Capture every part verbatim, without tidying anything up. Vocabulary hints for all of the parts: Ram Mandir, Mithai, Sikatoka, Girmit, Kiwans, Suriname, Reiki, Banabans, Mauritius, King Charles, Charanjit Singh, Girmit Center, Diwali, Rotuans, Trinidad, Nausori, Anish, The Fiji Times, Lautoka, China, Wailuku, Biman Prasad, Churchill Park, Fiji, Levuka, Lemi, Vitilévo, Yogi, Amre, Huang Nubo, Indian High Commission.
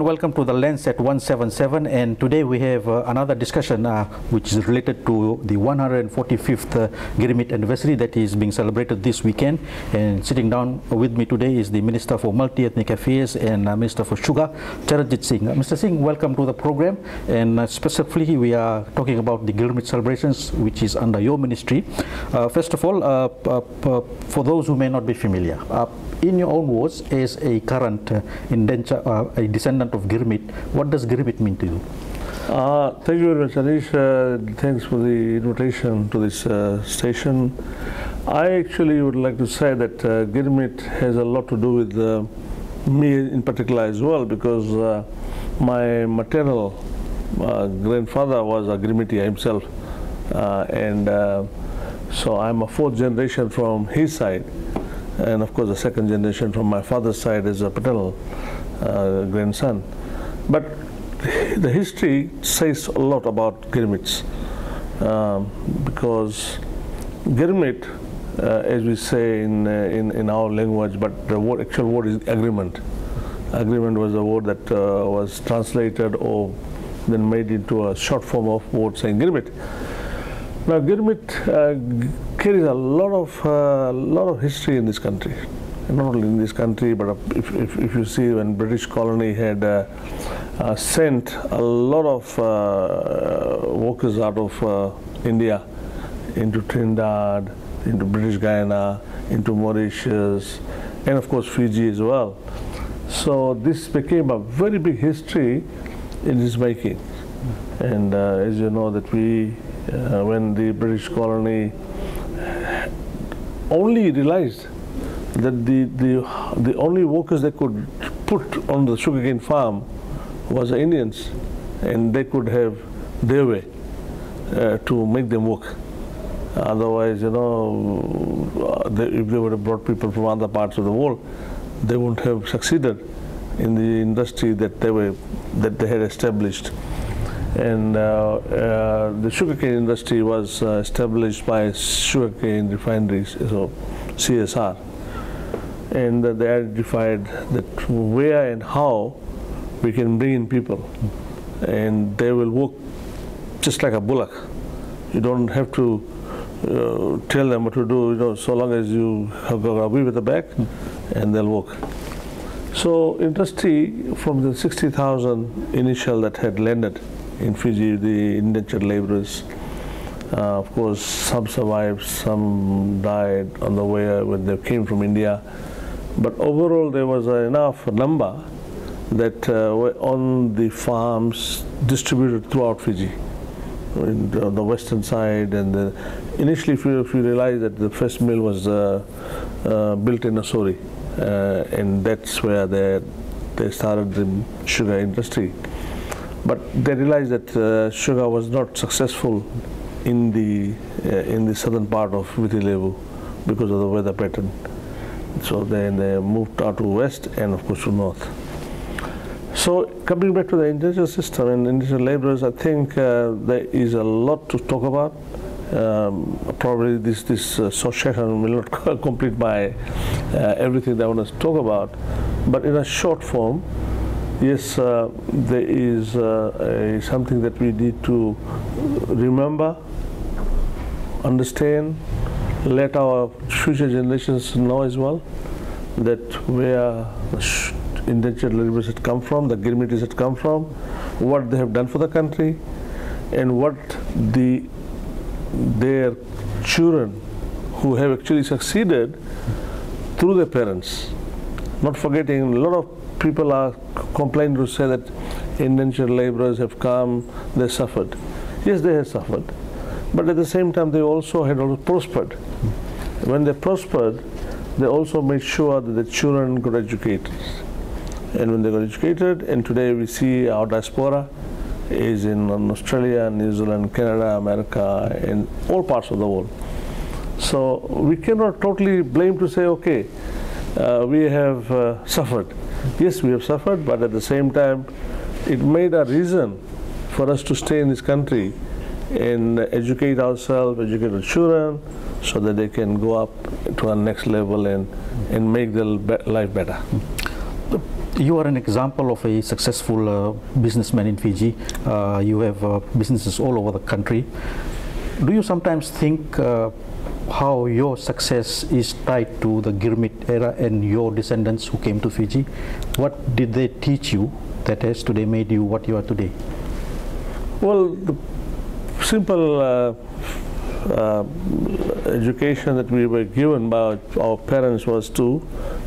Welcome to the Lens at one seventy-seven, and today we have uh, another discussion uh, which is related to the one hundred forty-fifth uh, Girmit anniversary that is being celebrated this weekend. And sitting down with me today is the Minister for Multi-Ethnic Affairs and uh, Minister for Sugar, Charanjit Singh. Uh, Mister Singh, welcome to the program, and uh, specifically we are talking about the Girmit celebrations which is under your ministry. Uh, first of all, uh, uh, for those who may not be familiar, uh, in your own words, as a current uh, indenture, uh, a descendant of Of Girmit, what does Girmit mean to you? Uh, thank you very much, Anish. Uh, thanks for the invitation to this uh, station. I actually would like to say that uh, Girmit has a lot to do with uh, me in particular as well, because uh, my maternal uh, grandfather was a Girmiti himself, uh, and uh, so I'm a fourth generation from his side, and of course the second generation from my father's side is a paternal Uh, grandson. But the history says a lot about Girmits, um, because Girmit, uh, as we say in, uh, in in our language, but the word, actual word is agreement. Agreement was a word that uh, was translated or then made into a short form of word saying Girmit. Now Girmit uh, carries a lot of uh, lot of history in this country. Not only in this country, but if, if, if you see when British colony had uh, uh, sent a lot of uh, workers out of uh, India into Trinidad, into British Guyana, into Mauritius, and of course Fiji as well. So this became a very big history in its making. And uh, as you know that we, uh, when the British colony only realized that the, the, the only workers they could put on the sugarcane farm was the Indians, and they could have their way uh, to make them work. Otherwise, you know, they, if they would have brought people from other parts of the world, they wouldn't have succeeded in the industry that they, were, that they had established. And uh, uh, the sugarcane industry was uh, established by sugarcane refineries, so C S R. And uh, they identified that where and how we can bring in people, and they will work just like a bullock. You don't have to uh, tell them what to do, you know, so long as you have got a whip at the back, and they'll work. So industry from the sixty thousand initial that had landed in Fiji, the indentured laborers, uh, of course some survived, some died on the way when they came from India. But overall, there was enough number that uh, were on the farms distributed throughout Fiji, in the, on the western side. And the, initially, if you, if you realize that the first mill was uh, uh, built in Nausori, uh, and that's where they, they started the sugar industry. But they realized that uh, sugar was not successful in the, uh, in the southern part of Vitilévo because of the weather pattern. So then they moved out to west and of course to north. So coming back to the indenture system and indenture laborers, I think uh, there is a lot to talk about. Um, probably this, this uh, short session will not complete by uh, everything that I want to talk about. But in a short form, yes, uh, there is uh, a, something that we need to remember, understand, let our future generations know as well that where indentured laborers had come from, the Girmitis had come from, what they have done for the country, and what the their children who have actually succeeded through their parents. Not forgetting, a lot of people are complaining to say that indentured laborers have come, they suffered. Yes, they have suffered. But at the same time, they also had also prospered. When they prospered, they also made sure that the children got educated. And when they got educated, and today we see our diaspora is in Australia, New Zealand, Canada, America, and all parts of the world. So we cannot totally blame to say, okay, uh, we have uh, suffered. Yes, we have suffered, but at the same time, it made a reason for us to stay in this country and educate ourselves, educate our children, so that they can go up to our next level and, and make their life better. You are an example of a successful uh, businessman in Fiji. Uh, you have uh, businesses all over the country. Do you sometimes think uh, how your success is tied to the Girmit era and your descendants who came to Fiji? What did they teach you that has today made you what you are today? Well, the simple uh, uh, education that we were given by our parents was to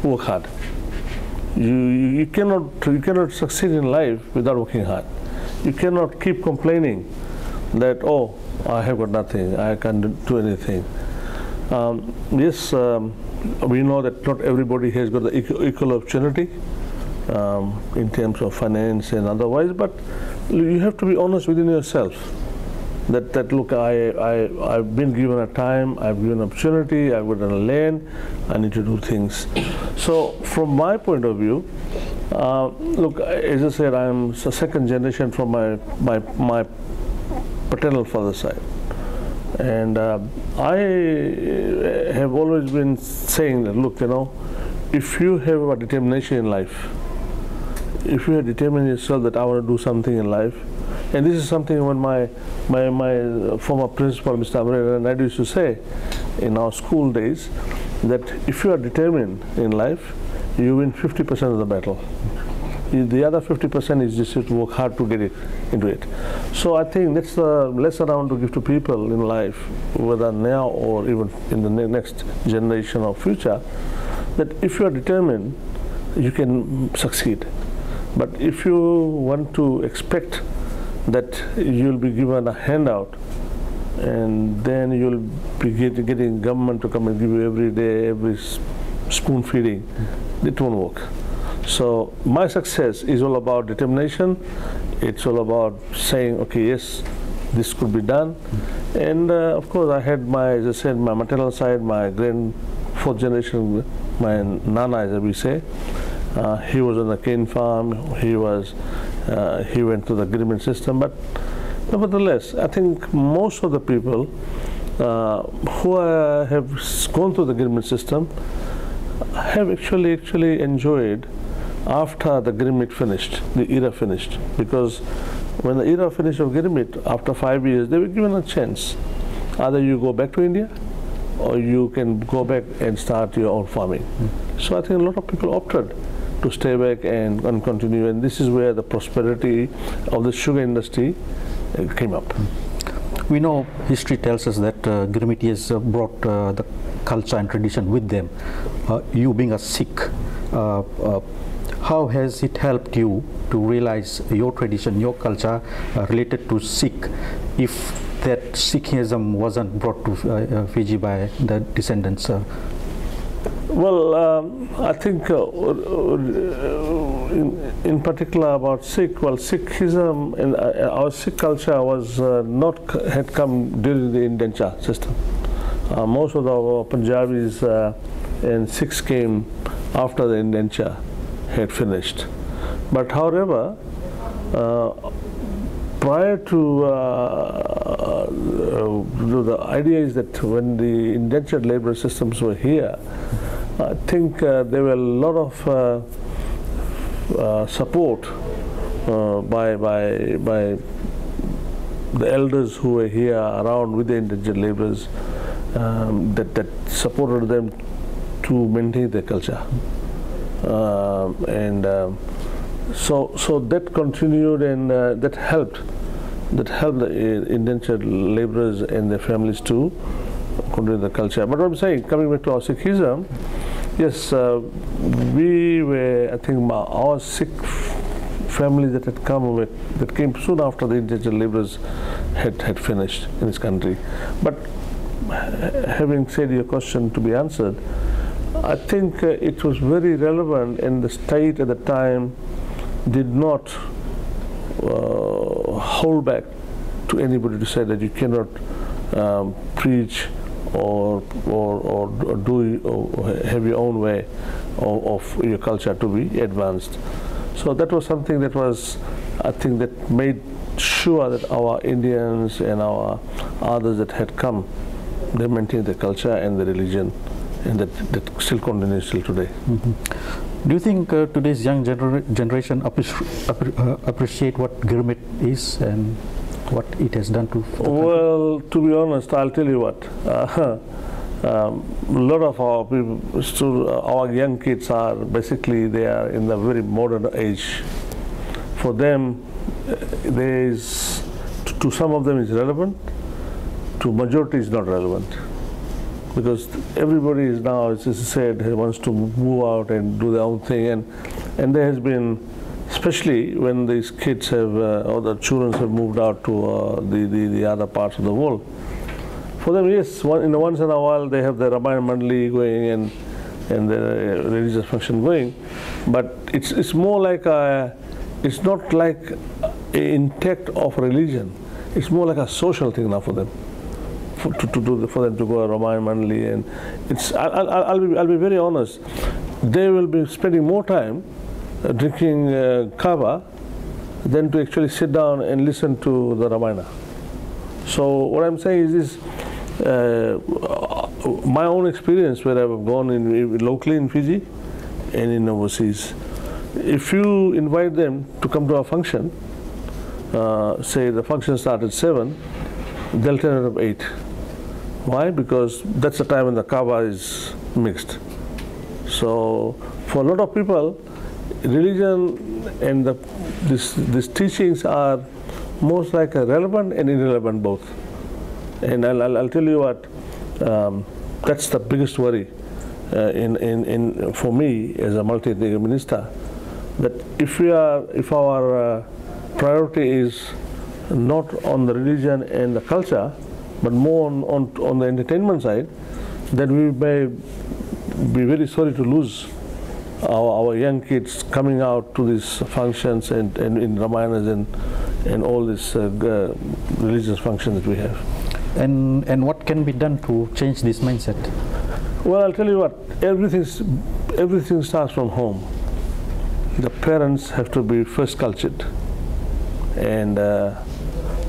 work hard. You, you, cannot, you cannot succeed in life without working hard. You cannot keep complaining that, oh, I have got nothing, I can't do anything. Um, yes, um, we know that not everybody has got the equal opportunity um, in terms of finance and otherwise, but you have to be honest within yourself. That, that look, I, I, I've been given a time, I've given an opportunity, I've got a land, I need to do things. So from my point of view, uh, look, as I said, I'm a second generation from my, my, my paternal father's side. And uh, I have always been saying that, look, you know, if you have a determination in life, if you have determined yourself that I want to do something in life, and this is something when my, my, my former principal, Mister Amre, and I used to say in our school days, that if you are determined in life, you win fifty percent of the battle. The other fifty percent is just to work hard to get it into it. So I think that's the lesson I want to give to people in life, whether now or even in the next generation or future, that if you are determined, you can succeed. But if you want to expect that you'll be given a handout and then you'll be get, getting government to come and give you every day, every spoon feeding, it won't work. So my success is all about determination. It's all about saying, okay, yes, this could be done. And uh, of course, I had my, as I said, my maternal side, my grand fourth generation, my nana, as we say. Uh, he was on the cane farm, he was, uh, he went to the Girmit system, but nevertheless, I think most of the people uh, who uh, have gone through the Girmit system have actually actually enjoyed after the Girmit finished, the era finished, because when the era finished of Girmit, after five years, they were given a chance. Either you go back to India, or you can go back and start your own farming. Mm. So I think a lot of people opted to stay back and, and continue, and this is where the prosperity of the sugar industry uh, came up. Mm. We know history tells us that uh, Girmit has uh, brought uh, the culture and tradition with them. Uh, you being a Sikh, uh, uh, how has it helped you to realize your tradition, your culture uh, related to Sikh, if that Sikhism wasn't brought to uh, uh, Fiji by the descendants? Uh. Well, um, I think uh, in, in particular about Sikh, well, Sikhism and uh, our Sikh culture was uh, not had come during the indenture system. Uh, most of the Punjabis uh, and Sikhs came after the indenture had finished. But however, uh, prior to, uh, uh, the idea is that when the indentured labor systems were here, I think uh, there were a lot of uh, uh, support uh, by, by, by the elders who were here around with the indentured laborers um, that, that supported them to maintain their culture. Uh, and. Uh, So, so that continued and uh, that helped, that helped the uh, indentured laborers and their families to continue the culture. But what I'm saying, coming back to our Sikhism, yes, uh, we were, I think, our Sikh family that had come with, that came soon after the indentured laborers had, had finished in this country. But having said your question to be answered, I think uh, it was very relevant, and the state at the time did not uh, hold back to anybody to say that you cannot um, preach or, or, or do or have your own way. of, of your culture to be advanced. So that was something that was, I think, that made sure that our Indians and our others that had come, they maintained the culture and the religion, and that, that still continues till today. Mm-hmm. Do you think uh, today's young gener generation appreci app uh, appreciate what Girmit is and what it has done to? Well, to be honest, I'll tell you what. Uh, Um, a lot of our people, still, uh, our young kids are basically, they are in the very modern age. For them, uh, there is, to, to some of them is relevant, to majority is not relevant. Because everybody is now, as I said, wants to move out and do their own thing. And, and there has been, especially when these kids have, uh, or the children have moved out to uh, the, the, the other parts of the world. For them, yes, one, in once in a while they have the Ramayana Mandali going and, and the religious function going, but it's, it's more like a, it's not like an intact of religion, it's more like a social thing now for them, for, to, to do the, for them to go to Ramayana Mandali. And it's, I'll, I'll, I'll, be, I'll be very honest, they will be spending more time uh, drinking uh, kava than to actually sit down and listen to the Ramayana. So what I'm saying is this, Uh, my own experience where I've gone in locally in Fiji and in overseas, if you invite them to come to a function, uh, say the function starts at seven, they'll turn it up eight. Why? Because that's the time when the kava is mixed. So for a lot of people, religion and the, this, these teachings are most like a relevant and irrelevant both. And I'll, I'll, I'll tell you what, um, that's the biggest worry uh, in, in, in for me as a multi-ethnic minister. That if we are, if our uh, priority is not on the religion and the culture, but more on, on on the entertainment side, then we may be very sorry to lose our, our young kids coming out to these functions and, and in Ramayanas and and all these uh, uh, religious functions that we have. And, and what can be done to change this mindset? Well, I'll tell you what, everything's, everything starts from home. The parents have to be first cultured, and uh,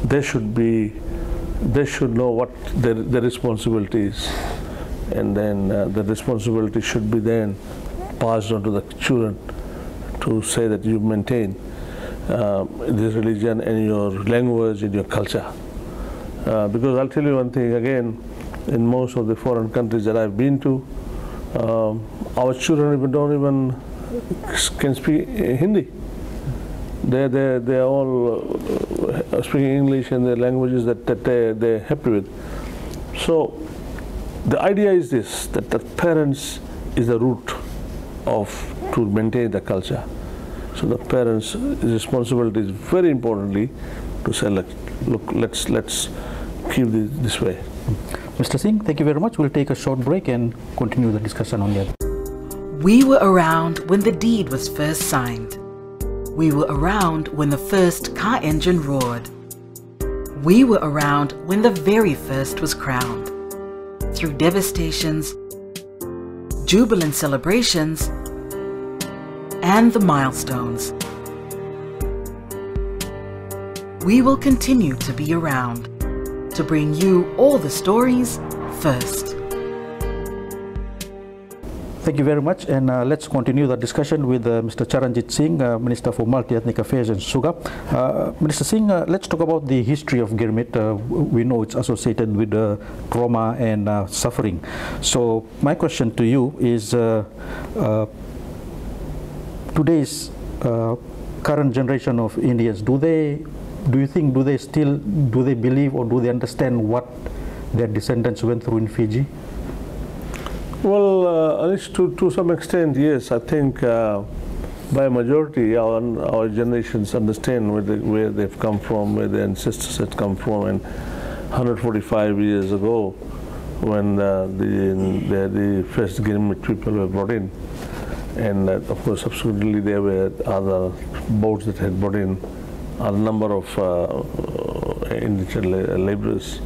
they should be, they should know what their, their responsibility is, and then uh, the responsibility should be then passed on to the children to say that you maintain uh, this religion and your language and your culture. Uh, because I'll tell you one thing again, in most of the foreign countries that I've been to, um, our children even don't even can speak Hindi. They they they're all uh, speaking English and the languages that, that they they're happy with. So the idea is this: that the parents is the root of to maintain the culture. So the parents' responsibility is very importantly to say, look, look let's let's. keep this, this way. Mister Singh, thank you very much. We'll take a short break and continue the discussion on the other. We were around when the deed was first signed. We were around when the first car engine roared. We were around when the very first was crowned. Through devastations, jubilant celebrations, and the milestones, we will continue to be around to bring you all the stories first. Thank you very much, and uh, let's continue the discussion with uh, Mister Charanjit Singh, uh, Minister for Multi-Ethnic Affairs and Suga. Uh, Minister Singh, uh, let's talk about the history of Girmit. Uh, we know it's associated with uh, trauma and uh, suffering. So my question to you is, uh, uh, today's uh, current generation of Indians, do they Do you think, do they still, do they believe or do they understand what their descendants went through in Fiji? Well, uh, Anish, to, to some extent, yes. I think uh, by majority, our, our generations understand where, they, where they've come from, where their ancestors had come from. And one hundred forty-five years ago, when uh, the, the, the first Girmit people were brought in, and uh, of course, subsequently, there were other boats that had brought in a number of uh, individual laborers.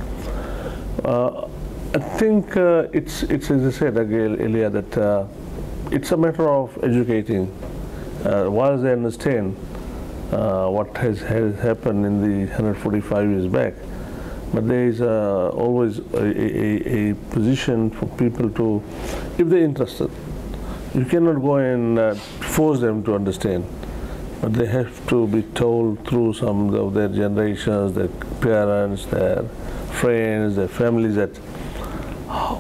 Uh, I think uh, it's, it's, as I said again earlier, that uh, it's a matter of educating. Uh, once they understand uh, what has, has happened in the one hundred forty-five years back, but there is uh, always a, a, a position for people to, if they're interested, you cannot go and uh, force them to understand, but they have to be told through some of their generations, their parents, their friends, their families, that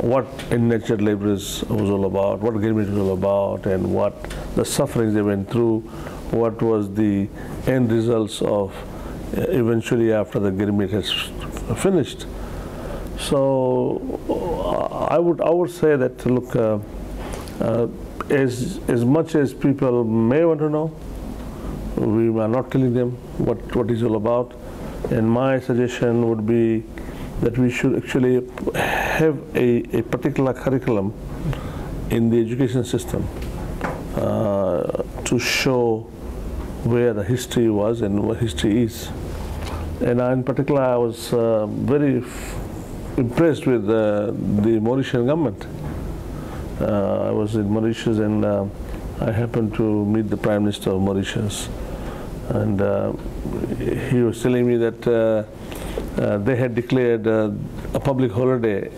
what endangered laborers was all about, what Girmit was all about, and what the sufferings they went through, what was the end results of uh, eventually after the Girmit has finished. So uh, I would I would say that, look, uh, uh, as as much as people may want to know, we are not telling them what what is all about. And my suggestion would be that we should actually have a, a particular curriculum in the education system uh, to show where the history was and what history is. And I, in particular, I was uh, very f impressed with uh, the Mauritian government. Uh, I was in Mauritius, and uh, I happened to meet the Prime Minister of Mauritius, and uh, he was telling me that uh, Uh, they had declared uh, a public holiday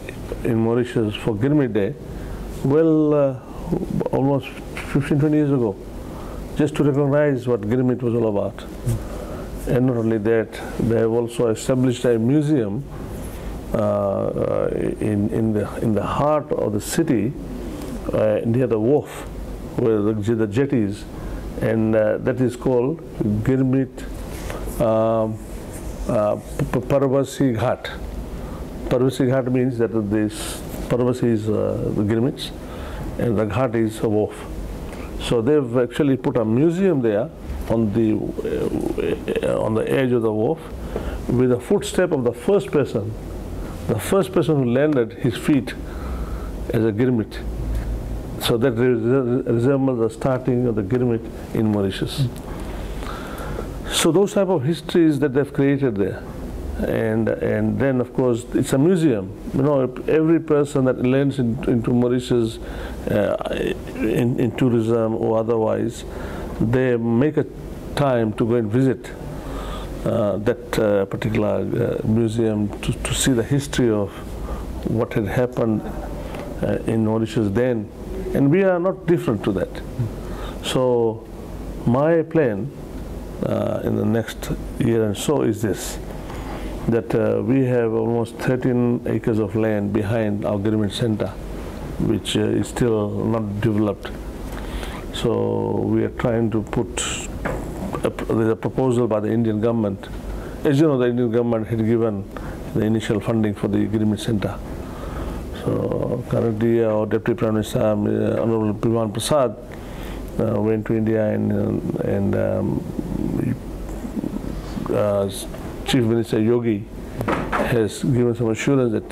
in Mauritius for Girmit Day, well, uh, almost fifteen, twenty years ago, just to recognize what Girmit was all about. Mm. And not only that, they have also established a museum uh, in, in, the, in the heart of the city, uh, near the wharf, where the, the jetties, and uh, that is called Girmit um, Uh, Parvasi Ghat. Parvasi Ghat means that this Parvasi is uh, the Girmits, and the Ghat is a wharf. So they've actually put a museum there on the uh, on the edge of the wharf, with the footstep of the first person, the first person who landed his feet as a Girmit. So that resembles the starting of the Girmit in Mauritius. Mm. So those type of histories that they've created there, and and then of course it's a museum. You know, every person that lands in, into Mauritius uh, in, in tourism or otherwise, they make a time to go and visit uh, that uh, particular uh, museum to, to see the history of what had happened uh, in Mauritius then, and we are not different to that. So my plan Uh, in the next year and so is this, that uh, we have almost thirteen acres of land behind our Girmit Center, which uh, is still not developed. So we are trying to put a, there's a proposal by the Indian government. As you know, the Indian government had given the initial funding for the Girmit Center. So currently our Deputy Prime Minister, uh, Honorable Biman Prasad, Uh, went to India, and, uh, and um, uh, Chief Minister Yogi has given some assurance that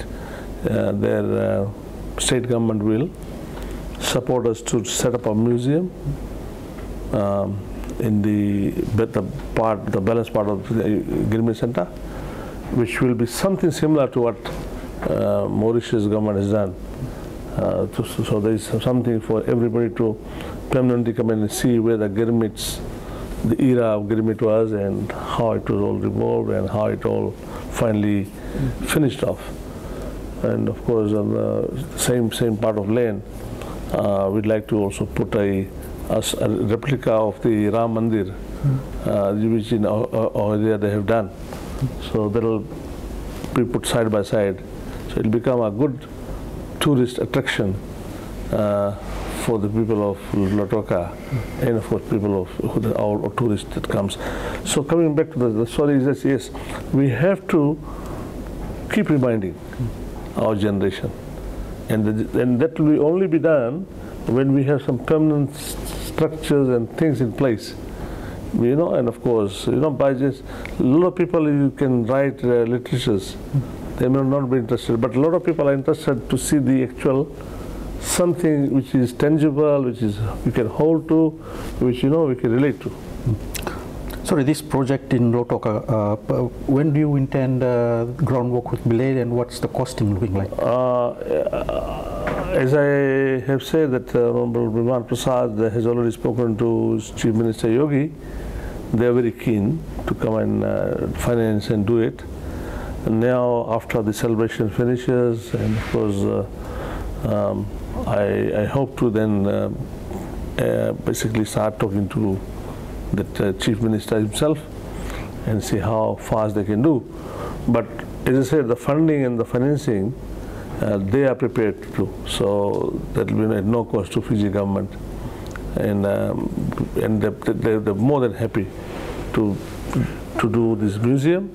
uh, their uh, state government will support us to set up a museum um, in the, the part, the balanced part of the Girmit Center, which will be something similar to what uh, Mauritius government has done. Uh, to, so there is something for everybody to permanently come and see where the Girmits, the era of Girmit was, and how it was all evolved, and how it all finally finished off. And of course, on the same same part of land, uh, we'd like to also put a, a, a replica of the Ram Mandir, uh, which in India they have done. So that'll be put side by side. So it'll become a good tourist attraction uh, for the people of Lautoka, mm. and of course people of who the, our, our tourist that comes. So coming back to the, the story is that, yes, we have to keep reminding mm. our generation, and the, and that will only be done when we have some permanent structures and things in place. You know, and of course, you know, by just a lot of people you can write uh, literatures. Mm. They may not be interested, but a lot of people are interested to see the actual something which is tangible, which is you can hold to, which you know we can relate to. Mm. Sorry, this project in Lautoka, uh, when do you intend uh, groundwork with Bilay, and what's the costing looking like? Uh, As I have said, that uh, Honorable Biman Prasad has already spoken to Chief Minister Yogi. They are very keen to come and uh, finance and do it. And now, after the celebration finishes, and of course, uh, um, I, I hope to then uh, uh, basically start talking to the uh, Chief Minister himself and see how fast they can do. But as I said, the funding and the financing, uh, they are prepared to do. So that will be at no cost to Fiji government. And um, and they're, they're, they're more than happy to to do this museum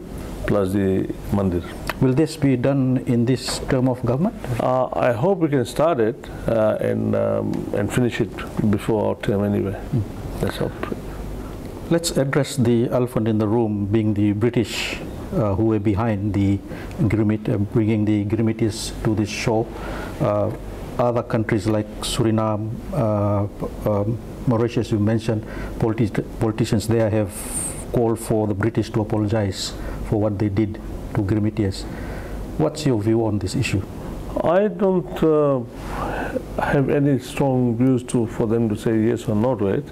plus the mandir. Will this be done in this term of government? Uh, I hope we can start it uh, and um, and finish it before our term anyway. Mm. Let's hope. Let's address the elephant in the room, being the British uh, who were behind the Girmit, uh, bringing the Girmitis to this show. Uh, Other countries like Suriname, uh, uh, Mauritius, you mentioned, politi politicians there have called for the British to apologize for what they did to Girmitians. What's your view on this issue? I don't uh, have any strong views to for them to say yes or no to it,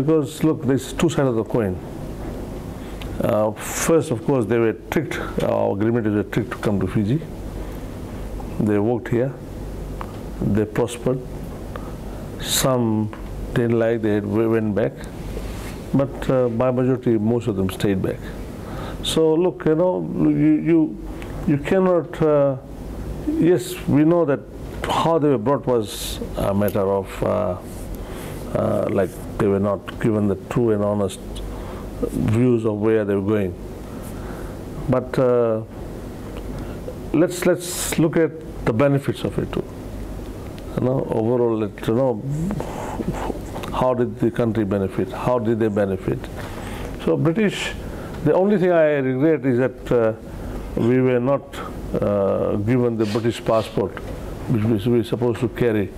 because look, there's two sides of the coin. Uh, first, of course, they were tricked. Our Girmitis were tricked to come to Fiji. They walked here. They prospered. Some didn't like, they went back, but uh, by majority, most of them stayed back. So look, you know, you you, you cannot. Uh, yes, we know that how they were brought was a matter of uh, uh, like they were not given the true and honest views of where they were going. But uh, let's let's look at the benefits of it too. You know, overall, you know, how did the country benefit? How did they benefit? So British, the only thing I regret is that uh, we were not uh, given the British passport, which we were supposed to carry.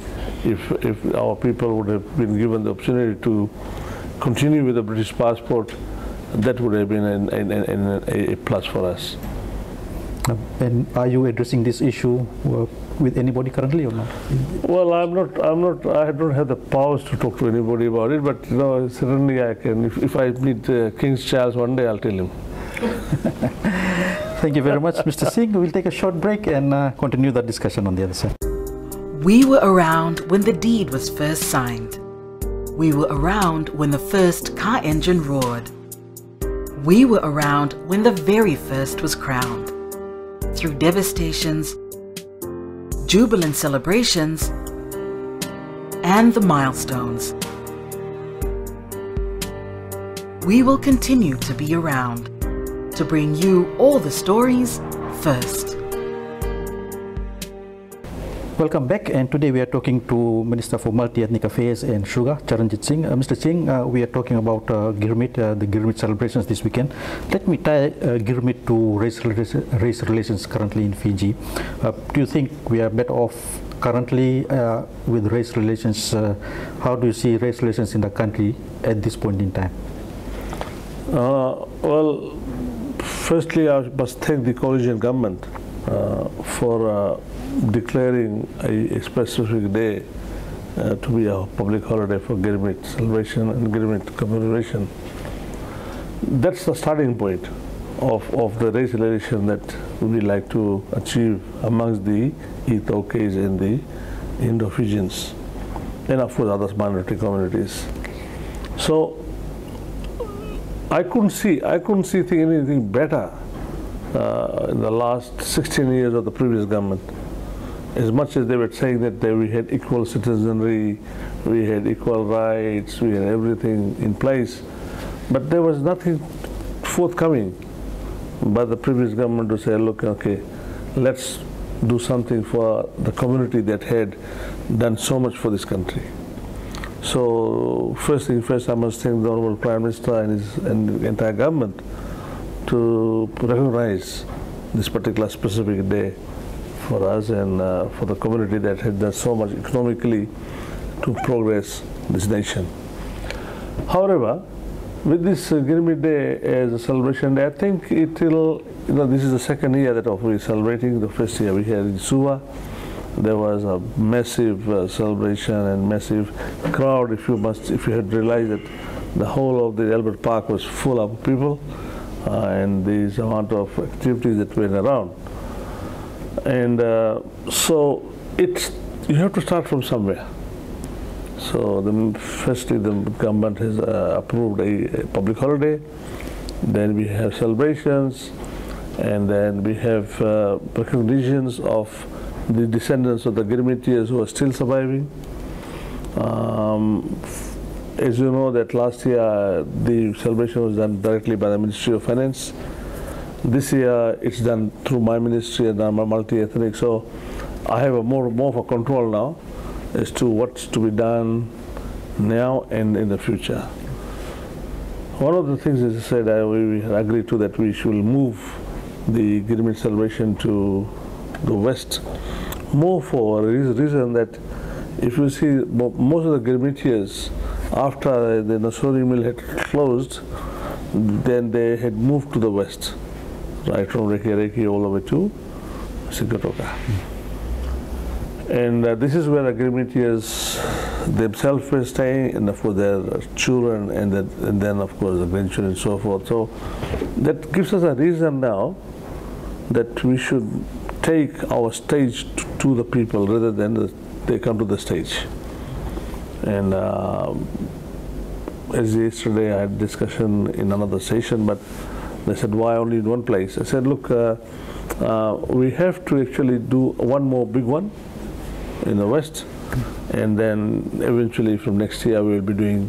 If, if our people would have been given the opportunity to continue with the British passport, that would have been an, an, an, an, a plus for us. And are you addressing this issue with anybody currently or not? Well, I'm not. I'm not. I don't have the powers to talk to anybody about it. But you know, certainly I can. If, if I meet uh, King Charles one day, I'll tell him. Thank you very much, Mister Singh. We'll take a short break and uh, continue that discussion on the other side. We were around when the deed was first signed. We were around when the first car engine roared. We were around when the very first was crowned. Through devastations, jubilant celebrations, and the milestones, we will continue to be around to bring you all the stories first. Welcome back, and today we are talking to Minister for Multi-Ethnic Affairs and Sugar, Charanjit Singh. Uh, Mister Singh, uh, we are talking about uh, Girmit, uh, the Girmit celebrations this weekend. Let me tie uh, Girmit to race, race relations currently in Fiji. Uh, do you think we are better off currently uh, with race relations? Uh, how do you see race relations in the country at this point in time? Uh, well, firstly, I must thank the coalition government uh, for uh, declaring a specific day uh, to be a public holiday for Girmit celebration and Girmit commemoration. That's the starting point of, of the race relation that we like to achieve amongst the Ethiopians and the Indo-Fijians, and of course other minority communities. So I couldn't see, I couldn't see anything better uh, in the last sixteen years of the previous government. As much as they were saying that they, we had equal citizenry, we had equal rights, we had everything in place, but there was nothing forthcoming by the previous government to say, look, okay, let's do something for the community that had done so much for this country. So first thing first, I must thank the Honourable Prime Minister and his and the entire government to recognise this particular specific day for us and uh, for the community that had done so much economically to progress this nation. However, with this uh, Girmit Day as a celebration, I think it will, you know, this is the second year that we are celebrating. The first year we had in Suva, there was a massive uh, celebration and massive crowd. If you must, if you had realized that the whole of the Albert Park was full of people, uh, and these amount of activities that went around, and uh, so it's you have to start from somewhere. So the, firstly, the government has uh, approved a, a public holiday. Then we have celebrations, and then we have uh, recognitions of the descendants of the Girmitians who are still surviving. Um, as you know, that last year the celebration was done directly by the Ministry of Finance. This year it's done through my ministry, and I'm a multi-ethnic, so I have a more more of a control now as to what's to be done now and in the future. One of the things, as I said, I, we agreed to that we should move the Girmit celebration to the west, more for the reason that if you see most of the Girmitians, after the Nausori mill had closed, then they had moved to the west, right from Reiki Reiki all the way to Sikatoka. And uh, this is where the Girmitians themselves were staying, and for their children, and, that, and then of course the grandchildren and so forth. So that gives us a reason now that we should take our stage to the people rather than the, they come to the stage. And uh, as yesterday I had a discussion in another session, but they said, why only in one place? I said, look, uh, uh, we have to actually do one more big one in the West, and then eventually from next year we will be doing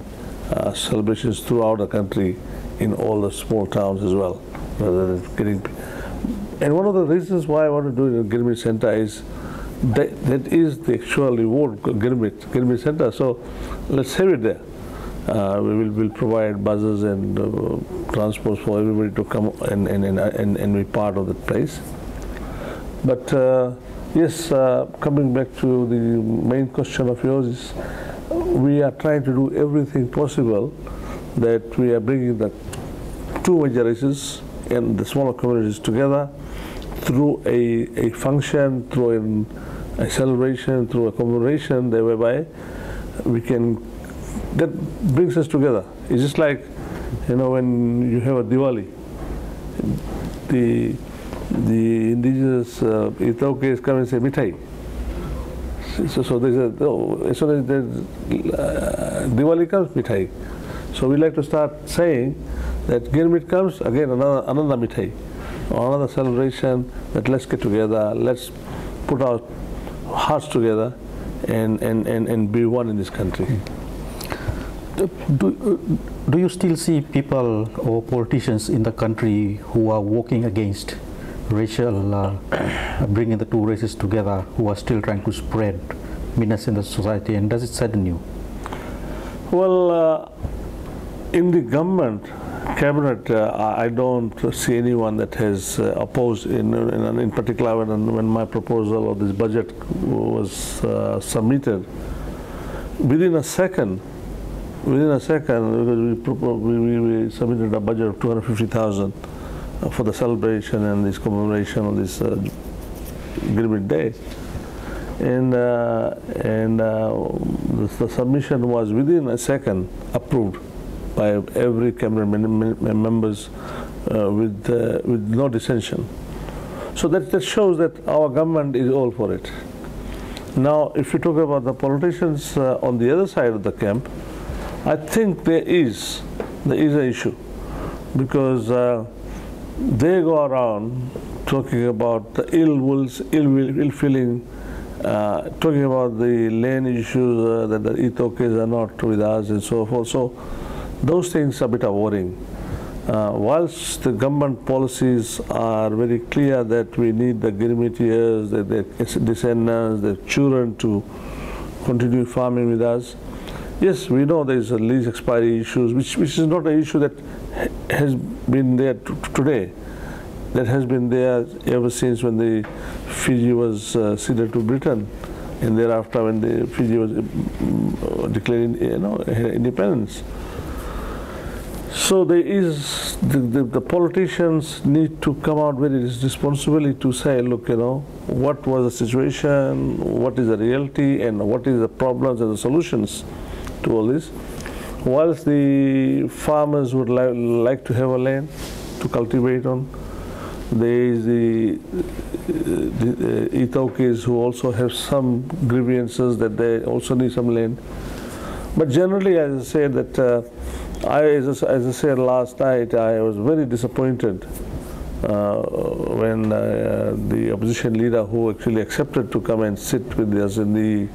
uh, celebrations throughout the country in all the small towns as well. Rather than getting, and one of the reasons why I want to do it in Girmit Center is that, that is the actual reward, Girmit, Girmit Center, so let's have it there. Uh, we will we'll provide buses and uh, transports for everybody to come and, and, and, and, and be part of the place. But uh, yes, uh, coming back to the main question of yours, is we are trying to do everything possible that we are bringing the two major races and the smaller communities together through a, a function, through an, a celebration, through a commemoration, whereby we can, that brings us together. It's just like, you know, when you have a Diwali, the the indigenous uh, Ethiopians come and say Mithai. So, so there's a, oh, as soon as there's, uh, Diwali comes, Mithai. So we like to start saying that Girmit comes, again another, another Mithai, or another celebration, that let's get together, let's put our hearts together and, and, and, and be one in this country. Do, do you still see people or politicians in the country who are working against racial, uh, bringing the two races together, who are still trying to spread meanness in the society, and does it sadden you? Well, uh, in the government, cabinet, uh, I don't see anyone that has uh, opposed, in, in, in particular when, when my proposal of this budget was uh, submitted. Within a second, within a second, we, we, we submitted a budget of two hundred fifty thousand for the celebration and this commemoration of this uh, Girmit Day, and uh, and uh, the, the submission was within a second approved by every cabinet members uh, with uh, with no dissension. So that that shows that our government is all for it. Now, if you talk about the politicians uh, on the other side of the camp, I think there is there is an issue, because Uh, they go around talking about the ill wills, ill will, ill feeling, uh, talking about the land issues, uh, that the Ethiopians are not with us and so forth. So those things are a bit worrying. Uh, whilst the government policies are very clear that we need the Girmitians, that their descendants, their children to continue farming with us. Yes, we know there is a lease expiry issues, which, which is not an issue that has been there today. That has been there ever since when the Fiji was uh, ceded to Britain, and thereafter when the Fiji was uh, declared, you know, independence. So there is, the, the, the politicians need to come out with its responsibility to say, look, you know, what was the situation, what is the reality, and what is the problems and the solutions to all this. Whilst the farmers would li like to have a land to cultivate on, there is the, the uh, Ethiopians who also have some grievances that they also need some land. But generally, as I said, that uh, I, as I, as I said last night, I was very disappointed uh, when uh, the opposition leader who actually accepted to come and sit with us in the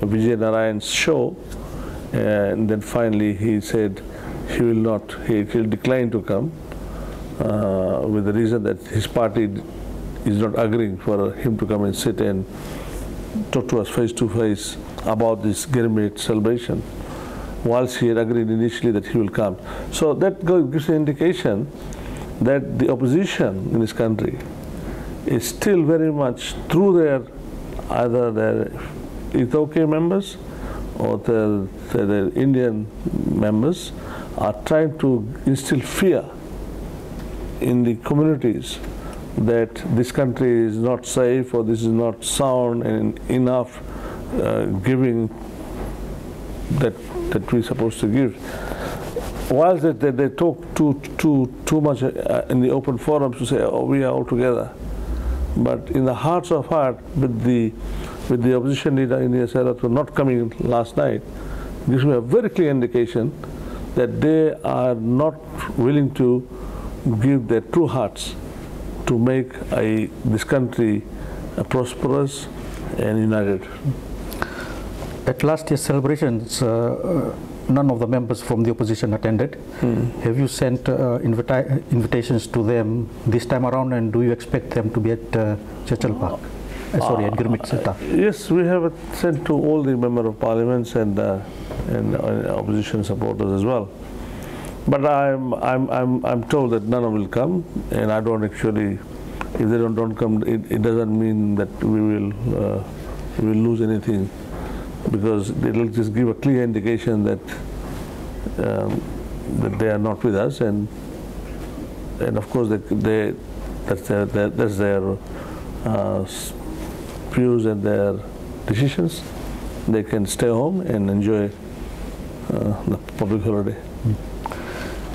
Vijay Narayan's show, and then finally he said he will not, he will decline to come uh, with the reason that his party is not agreeing for him to come and sit and talk to us face to face about this Girmit celebration, whilst he had agreed initially that he will come. So that gives an indication that the opposition in this country is still very much through their, either their Ethiopian members or their, their, their Indian members, are trying to instill fear in the communities that this country is not safe or this is not sound and enough uh, giving that that we're supposed to give. Whilst that they, they talk too too too much uh, in the open forums to say, oh, we are all together, but in the hearts of heart, with the with the opposition leader in India Sarat for not coming last night, gives me a very clear indication that they are not willing to give their true hearts to make a this country a prosperous and united. At last year's celebrations, uh, none of the members from the opposition attended. Mm. Have you sent uh, invita invitations to them this time around, and do you expect them to be at uh, Churchill Park? Uh, sorry, uh, at Girmit Center. Uh, yes, we have sent to all the member of parliaments and uh, and uh, opposition supporters as well. But I'm I'm I'm I'm told that none of them will come, and I don't actually. If they don't don't come, it, it doesn't mean that we will uh, we will lose anything, because it will just give a clear indication that um, that they are not with us, and and of course they, they that's their, their that's their uh, views and their decisions. They can stay home and enjoy uh, the public holiday. Mm.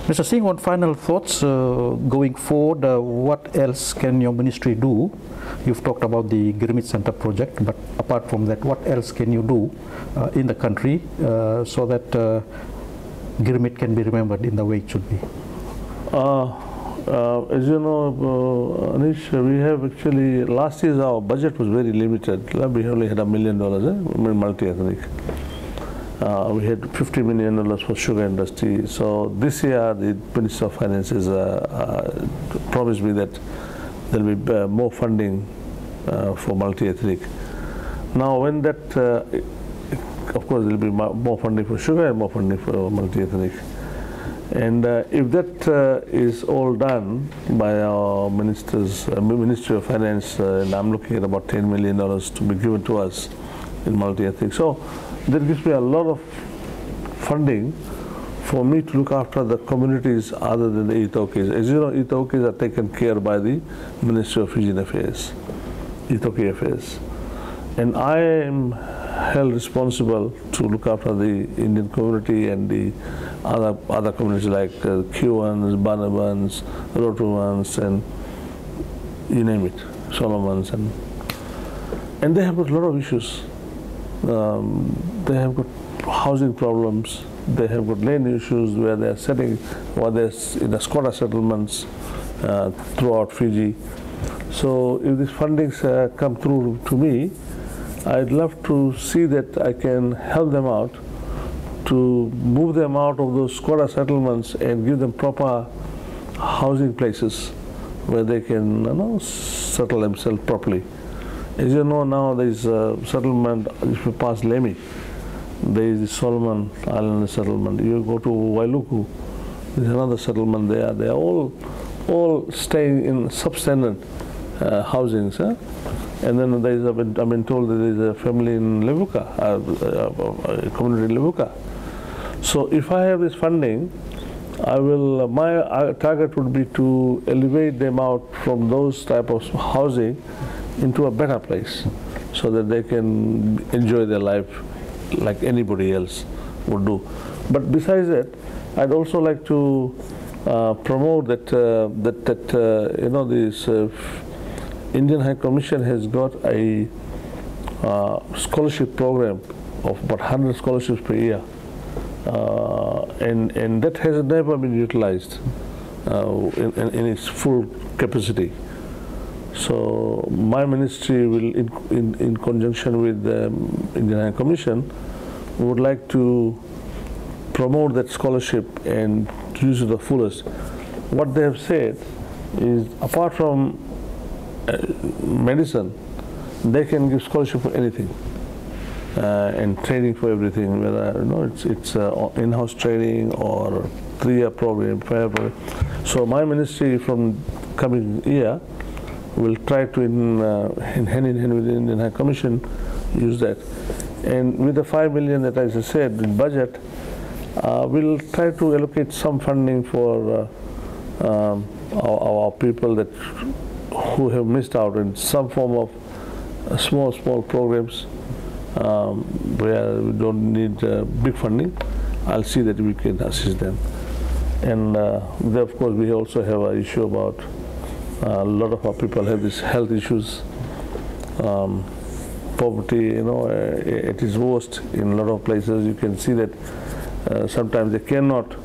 Mister Singh, on final thoughts uh, going forward, uh, what else can your ministry do? You've talked about the Girmit Center project, but apart from that, what else can you do uh, in the country uh, so that uh, Girmit can be remembered in the way it should be? Uh, uh, as you know, uh, Anish, we have actually, last year our budget was very limited. We only had a million dollars, eh? multi-ethnic. Uh, we had fifty million dollars for sugar industry. So this year the Minister of Finance has uh, uh, promised me that there will be uh, more funding uh, for multi-ethnic. Now when that, uh, of course there will be more funding for sugar and more funding for multi-ethnic. And uh, if that uh, is all done by our ministers, uh, Ministry of Finance, uh, and I'm looking at about ten million dollars to be given to us in multi-ethnic. So that gives me a lot of funding for me to look after the communities other than the Ethiopians. As you know, Ethiopians are taken care of by the Ministry of Fijian Affairs, Ethiopian Affairs. And I am held responsible to look after the Indian community and the other, other communities like uh, Kiwans, Banabans, Rotuans, and you name it, Solomons. And, and they have got a lot of issues. Um, they have got housing problems, they have got land issues where they are setting, where they are in the squatter settlements uh, throughout Fiji. So if these fundings uh, come through to me, I'd love to see that I can help them out to move them out of those squatter settlements and give them proper housing places where they can, you know, settle themselves properly. As you know now, there is a settlement, if you pass Lemi, there is the Solomon Island settlement. You go to Wailuku, there is another settlement there. They are all, all staying in substandard uh, housings. Huh? And then there is, I've been, I've been told that there is a family in Levuka, uh, a community in Levuka. So if I have this funding, I will, my target would be to elevate them out from those type of housing into a better place so that they can enjoy their life like anybody else would do. But besides that, I'd also like to uh, promote that, uh, that, that uh, you know, this uh, Indian High Commission has got a uh, scholarship program of about one hundred scholarships per year. Uh, and, and that has never been utilized uh, in, in, in its full capacity. So my ministry will, in, in, in conjunction with the Indian High Commission, would like to promote that scholarship and use it to the fullest. What they have said is, apart from uh, medicine, they can give scholarship for anything. Uh, and training for everything, whether you know it's it's uh, in-house training or three-year program, five-year program. So my ministry from coming year will try to, in, uh, in hand in hand with the Indian High Commission, use that. And with the five million that, as I said, in budget, uh, we'll try to allocate some funding for uh, um, our, our people that who have missed out in some form of uh, small small programs. Um, where we don't need uh, big funding, I'll see that we can assist them. And uh, there, of course, we also have an issue about uh, a lot of our people have these health issues, um, poverty, you know, uh, it is worst in a lot of places. You can see that uh, sometimes they cannot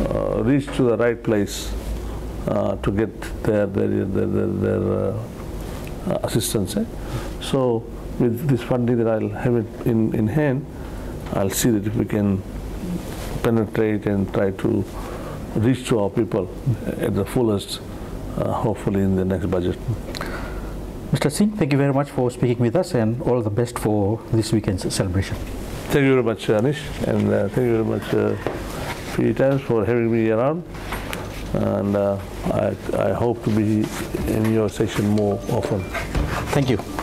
uh, reach to the right place uh, to get their, their, their, their, their uh, assistance. Eh? So, with this funding that I'll have it in, in hand, I'll see that if we can penetrate and try to reach to our people at the fullest, uh, hopefully in the next budget. Mister Singh, thank you very much for speaking with us and all the best for this weekend's celebration. Thank you very much, Anish, and uh, thank you very much uh, Fiji Times for having me around. And uh, I, I hope to be in your session more often. Thank you.